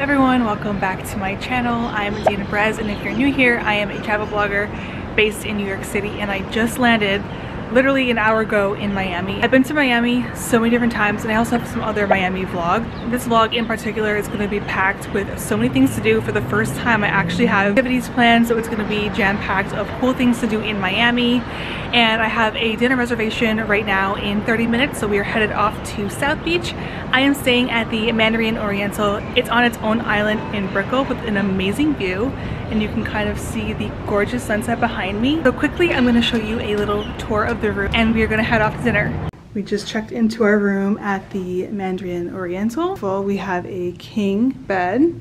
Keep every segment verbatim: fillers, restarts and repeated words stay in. everyone, welcome back to my channel. I'm Dana Berez, and if you're new here, I am a travel blogger based in New York City, and I just landed literally an hour ago in Miami. I've been to Miami so many different times, and I also have some other Miami vlogs. This vlog in particular is going to be packed with so many things to do. For the first time I actually have activities planned, so it's going to be jam-packed of cool things to do in Miami. And I have a dinner reservation right now in thirty minutes, so we are headed off to South Beach. I am staying at the Mandarin Oriental. It's on its own island in Brickell with an amazing view, and you can kind of see the gorgeous sunset behind me. So quickly, I'm going to show you a little tour of the room, and we are going to head off to dinner. We just checked into our room at the Mandarin Oriental. Well, we have a king bed,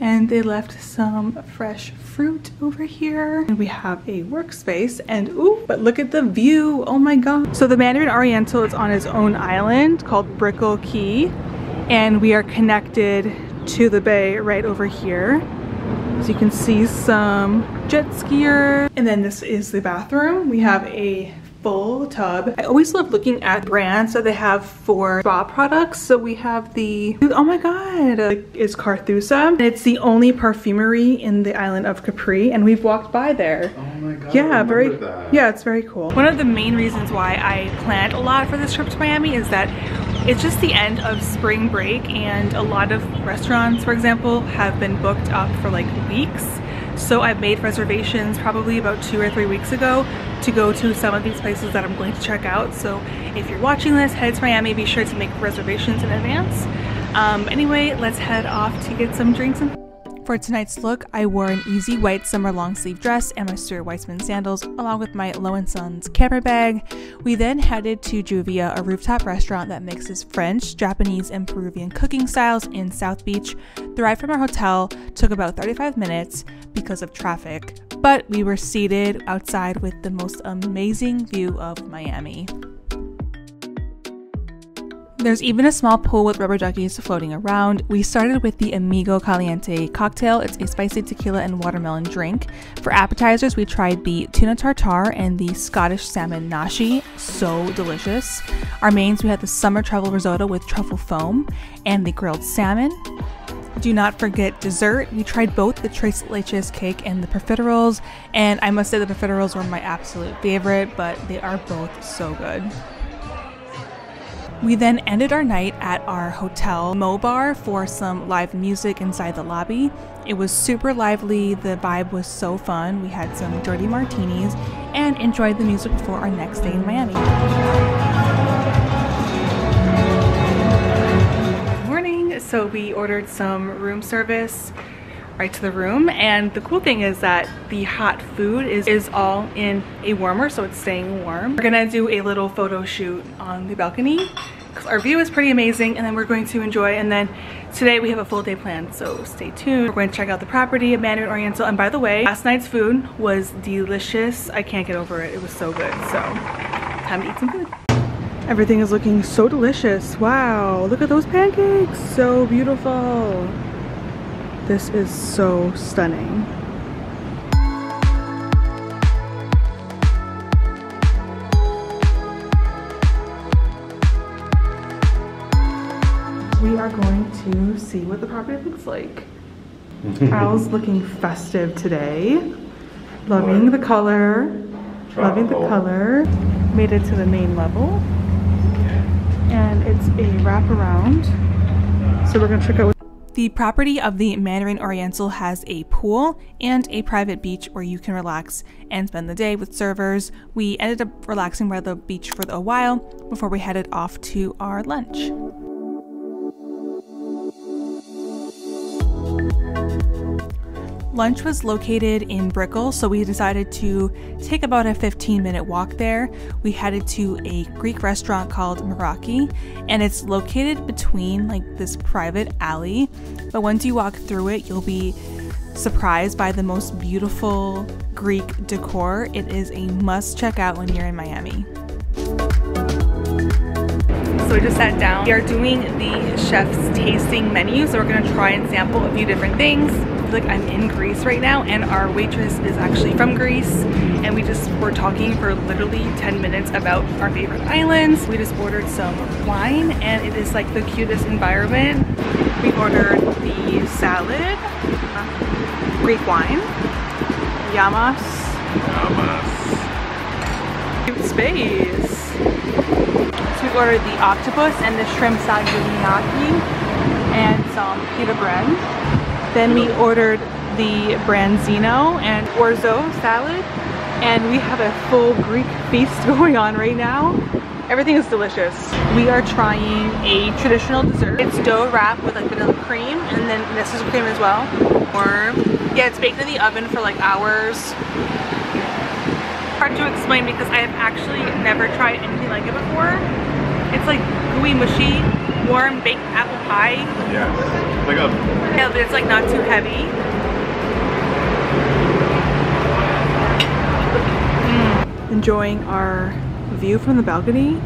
and they left some fresh fruit over here. And we have a workspace, and ooh, but look at the view, oh my god. So the Mandarin Oriental is on its own island called Brickell Key, and we are connected to the bay right over here. So you can see some jet skiers. And then this is the bathroom. We have a full tub. I always love looking at brands that they have for spa products. So we have the, oh my god, uh, it's Carthusia. And it's the only perfumery in the island of Capri, and we've walked by there. Oh my god, yeah, very, that. yeah, it's very cool. One of the main reasons why I planned a lot for this trip to Miami is that it's just the end of spring break, and a lot of restaurants, for example, have been booked up for like weeks. So I've made reservations probably about two or three weeks ago to go to some of these places that I'm going to check out. So if you're watching this, head to Miami, be sure to make reservations in advance. Um, anyway, let's head off to get some drinks and for tonight's look, I wore an easy white summer long sleeve dress and my Stuart Weitzman sandals, along with my Loewen Sons camera bag. We then headed to Juvia, a rooftop restaurant that mixes French, Japanese, and Peruvian cooking styles in South Beach. The ride from our hotel took about thirty-five minutes because of traffic, but we were seated outside with the most amazing view of Miami. There's even a small pool with rubber duckies floating around. We started with the Amigo Caliente cocktail. It's a spicy tequila and watermelon drink. For appetizers, we tried the tuna tartare and the Scottish salmon nashi. So delicious. Our mains, we had the summer truffle risotto with truffle foam and the grilled salmon. Do not forget dessert. We tried both the tres leches cake and the profiteroles, and I must say the profiteroles were my absolute favorite, but they are both so good. We then ended our night at our hotel, Mo Bar, for some live music inside the lobby. It was super lively, the vibe was so fun. We had some dirty martinis and enjoyed the music before our next day in Miami. Good morning, so we ordered some room service right to the room, and the cool thing is that the hot food is, is all in a warmer, so it's staying warm. We're gonna do a little photo shoot on the balcony because our view is pretty amazing, and then we're going to enjoy, and then today we have a full day planned, so stay tuned. We're going to check out the property at Mandarin Oriental, and by the way, last night's food was delicious. I can't get over it, it was so good, so time to eat some food. Everything is looking so delicious, wow, look at those pancakes, so beautiful. This is so stunning. We are going to see what the property looks like. Al's looking festive today. Loving the color. Loving the color. Made it to the main level. And it's a wraparound. So we're gonna check out. The property of the Mandarin Oriental has a pool and a private beach where you can relax and spend the day with servers. We ended up relaxing by the beach for a while before we headed off to our lunch. Lunch was located in Brickell, so we decided to take about a fifteen minute walk there. We headed to a Greek restaurant called Meraki, and it's located between like this private alley. But once you walk through it, you'll be surprised by the most beautiful Greek decor. It is a must check out when you're in Miami. So we just sat down. We are doing the chef's tasting menu, so we're gonna try and sample a few different things. Like, I'm in Greece right now, and our waitress is actually from Greece, and we just were talking for literally ten minutes about our favorite islands. We just ordered some wine, and it is like the cutest environment. We ordered the Greek wine. Yamas. Yamas. Cute space. So we ordered the octopus and the shrimp salad and some pita bread. Then we ordered the branzino and orzo salad. And we have a full Greek feast going on right now. Everything is delicious. We are trying a traditional dessert. It's dough wrapped with like vanilla cream and then Nespresso cream as well. Or, yeah, it's baked in the oven for like hours. Hard to explain because I have actually never tried anything like it before. It's like gooey, mushy, warm baked apple pie. Yeah, it's like a... Yeah, but it's like not too heavy. Mm. Enjoying our view from the balcony.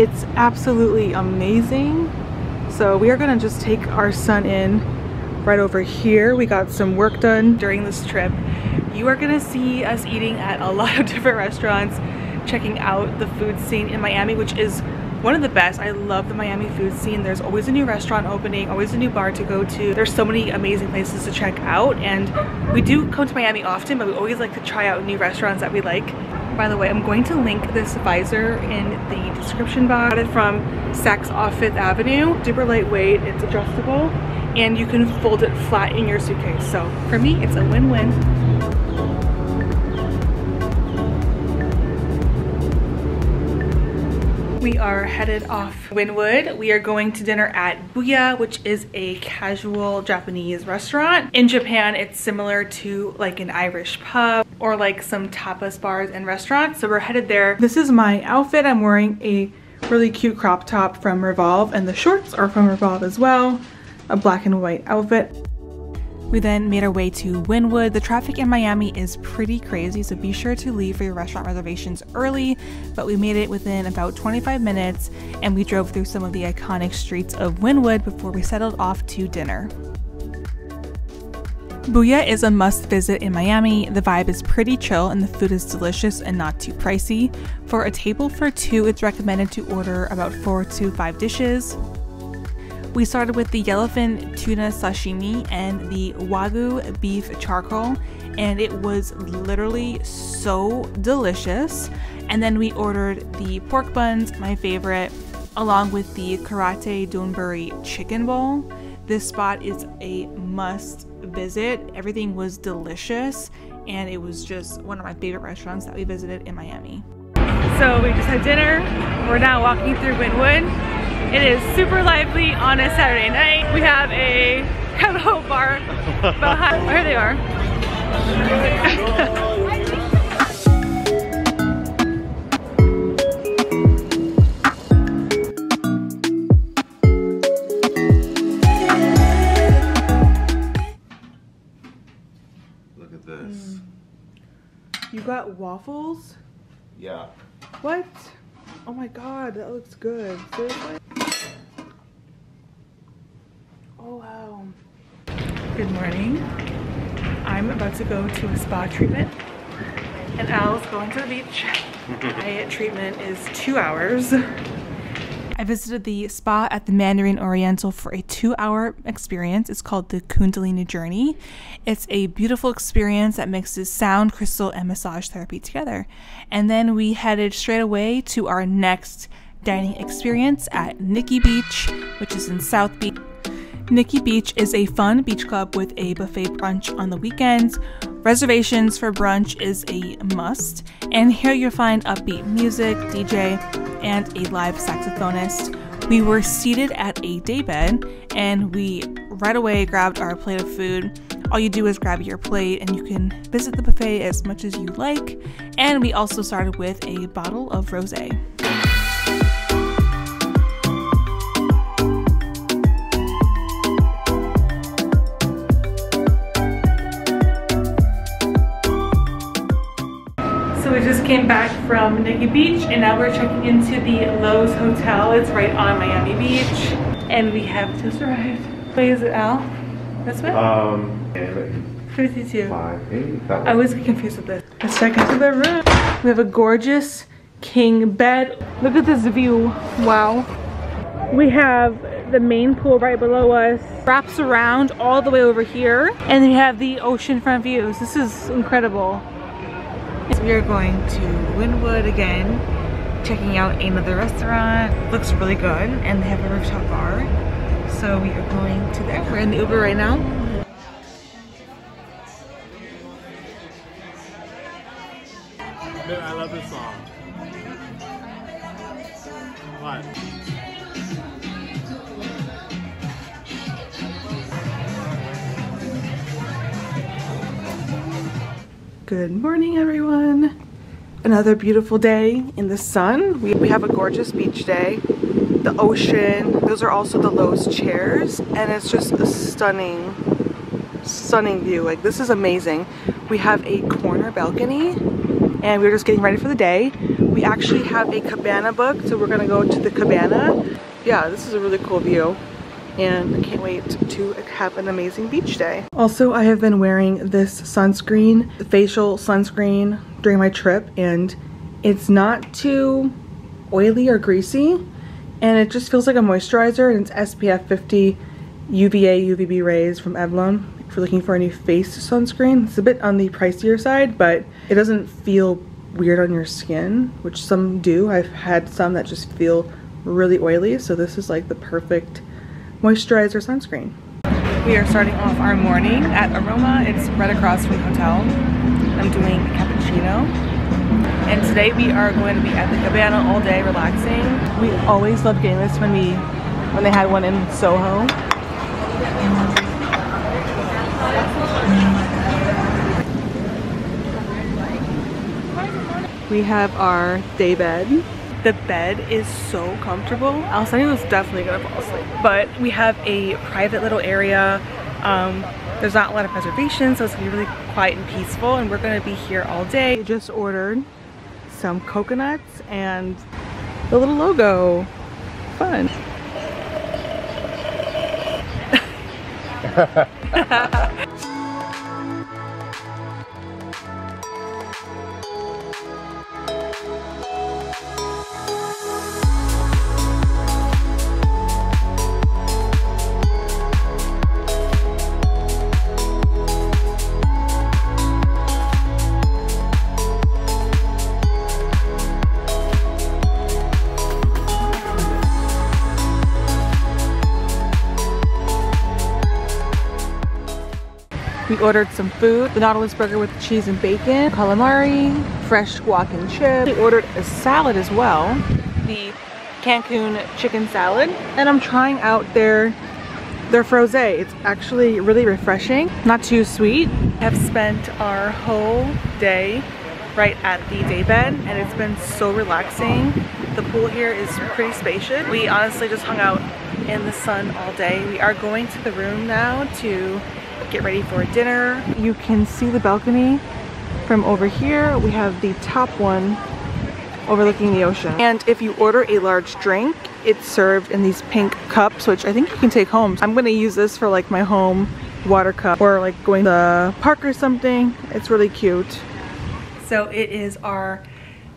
It's absolutely amazing. So we are gonna just take our sun in right over here. We got some work done during this trip. You are gonna see us eating at a lot of different restaurants, checking out the food scene in Miami, which is one of the best. I love the Miami food scene. There's always a new restaurant opening, always a new bar to go to. There's so many amazing places to check out, and we do come to Miami often, but we always like to try out new restaurants that we like. By the way, I'm going to link this visor in the description box. I got it from Saks off Fifth Avenue. Super lightweight, it's adjustable, and you can fold it flat in your suitcase. So for me, it's a win-win. We are headed off Wynwood. We are going to dinner at Buya, which is a casual Japanese restaurant. In Japan, it's similar to like an Irish pub or like some tapas bars and restaurants. So we're headed there. This is my outfit. I'm wearing a really cute crop top from Revolve, and the shorts are from Revolve as well. A black and white outfit. We then made our way to Wynwood. The traffic in Miami is pretty crazy, so be sure to leave for your restaurant reservations early, but we made it within about twenty-five minutes, and we drove through some of the iconic streets of Wynwood before we settled off to dinner. Buya is a must-visit in Miami. The vibe is pretty chill and the food is delicious and not too pricey. For a table for two, it's recommended to order about four to five dishes. We started with the yellowfin tuna sashimi and the wagyu beef charcoal, and it was literally so delicious. And then we ordered the pork buns, my favorite, along with the karate donburi chicken bowl. This spot is a must visit. Everything was delicious, and it was just one of my favorite restaurants that we visited in Miami. So we just had dinner. We're now walking through Wynwood. It is super lively on a Saturday night. We have a Mo Bar behind. Here they are. Look at this. Mm. You got waffles? Yeah. What? Oh my god, that looks good. Seriously? Oh wow. Good morning. I'm about to go to a spa treatment and Al's going to the beach. My treatment is two hours. I visited the spa at the Mandarin Oriental for a two-hour experience. It's called the Kundalini Journey. It's a beautiful experience that mixes sound, crystal, and massage therapy together. And then we headed straight away to our next dining experience at Nikki Beach, which is in South Beach. Nikki Beach is a fun beach club with a buffet brunch on the weekends. Reservations for brunch is a must, and here you'll find upbeat music, D J, and a live saxophonist. We were seated at a daybed, and we right away grabbed our plate of food. All you do is grab your plate, and you can visit the buffet as much as you like. And we also started with a bottle of rosé. We just came back from Nikki Beach, and now we're checking into the Loews Hotel. It's right on Miami Beach, and we have just arrived. Wait, is it Al? This way? Um, fifty-two. Five, eight, that I always get confused with this. Let's check into the room. We have a gorgeous king bed. Look at this view. Wow. We have the main pool right below us, wraps around all the way over here, and then you have the oceanfront views. This is incredible. We are going to Wynwood again, checking out another restaurant. Looks really good, and they have a rooftop bar. So we are going to there. We're in the Uber right now. I love this song. What? Good morning, everyone. Another beautiful day in the sun. We, we have a gorgeous beach day. The ocean. Those are also the Loews chairs, and it's just a stunning, stunning view. Like, this is amazing. We have a corner balcony, and we're just getting ready for the day. We actually have a cabana booked, so we're gonna go to the cabana. Yeah, this is a really cool view, and I can't wait to have an amazing beach day. Also, I have been wearing this sunscreen, facial sunscreen, during my trip, and it's not too oily or greasy, and it just feels like a moisturizer, and it's S P F fifty U V A, U V B rays from Evelom. If you're looking for a new face sunscreen, it's a bit on the pricier side, but it doesn't feel weird on your skin, which some do. I've had some that just feel really oily, so this is like the perfect moisturizer sunscreen. We are starting off our morning at Aroma. It's right across from the hotel. I'm doing a cappuccino. And today we are going to be at the cabana all day relaxing. We always loved Gamelas when we when they had one in Soho. We have our day bed. The bed is so comfortable. Alessandra was definitely gonna fall asleep. But we have a private little area. Um, There's not a lot of preservation, so it's gonna be really quiet and peaceful, and we're gonna be here all day. We just ordered some coconuts and the little logo. Fun. We ordered some food, the Nautilus burger with cheese and bacon, calamari, fresh guac and chips. We ordered a salad as well, the Cancun chicken salad. And I'm trying out their, their frosé. It's actually really refreshing, not too sweet. I've spent our whole day right at the daybed, and it's been so relaxing. The pool here is pretty spacious. We honestly just hung out in the sun all day. We are going to the room now to get ready for dinner. You can see the balcony from over here. We have the top one overlooking the ocean. And if you order a large drink, it's served in these pink cups, which I think you can take home. I'm gonna use this for like my home water cup, or like going to the park or something. It's really cute. So it is our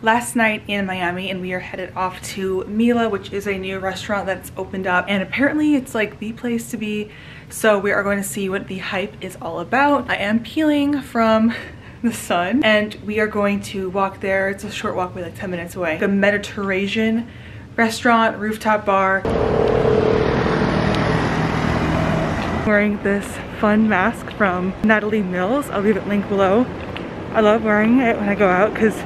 last night in Miami, and we are headed off to Mila, which is a new restaurant that's opened up, and apparently it's like the place to be. So we are going to see what the hype is all about. I am peeling from the sun, and we are going to walk there. It's a short walk, we're like ten minutes away. The Mediterranean restaurant, rooftop bar. Wearing this fun mask from Natalie Mills. I'll leave it linked below. I love wearing it when I go out because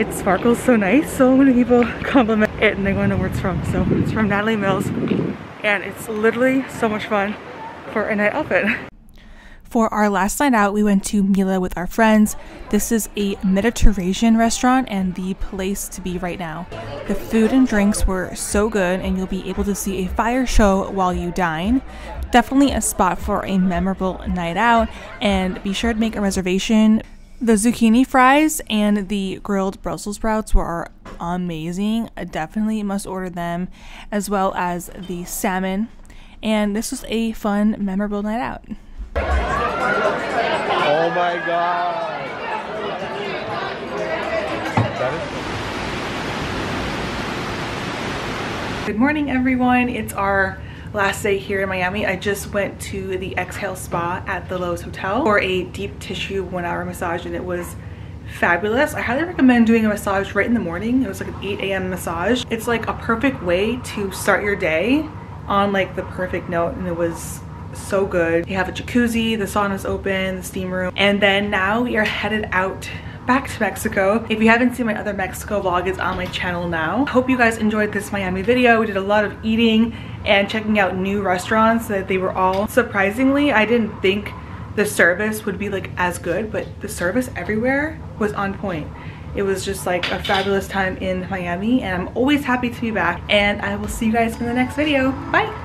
it sparkles so nice. So many people compliment it and they want to know where it's from. So it's from Natalie Mills, and it's literally so much fun for a night outfit. For our last night out, we went to Mila with our friends. This is a Mediterranean restaurant and the place to be right now. The food and drinks were so good, and you'll be able to see a fire show while you dine. Definitely a spot for a memorable night out, and be sure to make a reservation. The zucchini fries and the grilled Brussels sprouts were amazing. I definitely must order them, as well as the salmon. And this was a fun, memorable night out. Oh my god! Good morning, everyone. It's our last day here in Miami. I just went to the Exhale Spa at the Loews Hotel for a deep tissue one hour massage, and it was fabulous. I highly recommend doing a massage right in the morning. It was like an eight A M massage. It's like a perfect way to start your day on like the perfect note, and it was so good. You have a jacuzzi, the sauna's open, the steam room, and then now we are headed out back to Mexico. If you haven't seen my other Mexico vlog, it's on my channel now. Hope you guys enjoyed this Miami video. We did a lot of eating and checking out new restaurants that they were all, surprisingly, I didn't think the service would be like as good, but the service everywhere was on point. It was just like a fabulous time in Miami, and I'm always happy to be back, and I will see you guys in the next video. Bye!